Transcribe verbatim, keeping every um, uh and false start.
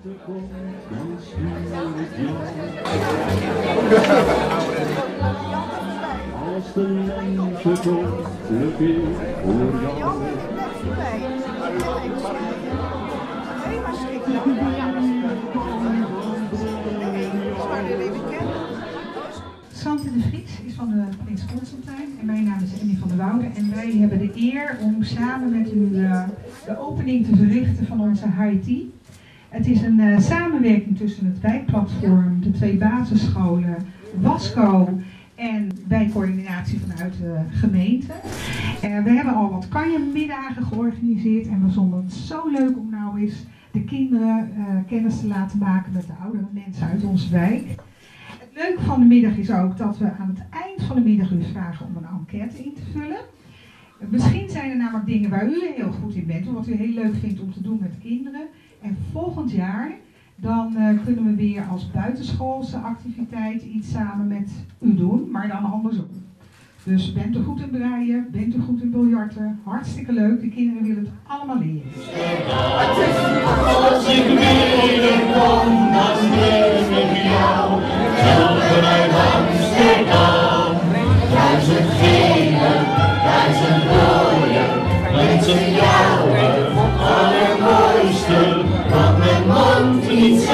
Als de lente komt, luk ik voor jou. Sant de Vries is van de Prins Constantijn en mijn naam is Emmy van der Woude en wij hebben de eer om samen met u de, de opening te verrichten van onze high tea. Het is een uh, samenwerking tussen het wijkplatform, de twee basisscholen, WASKO en wijkcoördinatie vanuit de gemeente. Uh, we hebben al wat kanjemiddagen georganiseerd en we vonden het zo leuk om nou eens de kinderen uh, kennis te laten maken met de oudere mensen uit onze wijk. Het leuke van de middag is ook dat we aan het eind van de middag u vragen om een enquête in te vullen. Misschien zijn er namelijk dingen waar u heel goed in bent, of wat u heel leuk vindt om te doen met kinderen. En volgend jaar, dan uh, kunnen we weer als buitenschoolse activiteit iets samen met u doen, maar dan andersom. Dus bent u goed in breien, bent u goed in biljarten, hartstikke leuk, de kinderen willen het allemaal leren. Als ik weer kom, dan speel ik met jou, zelf vanuit Amsterdam. Daar zijn gele, daar zijn rode, mensen jouwen. It's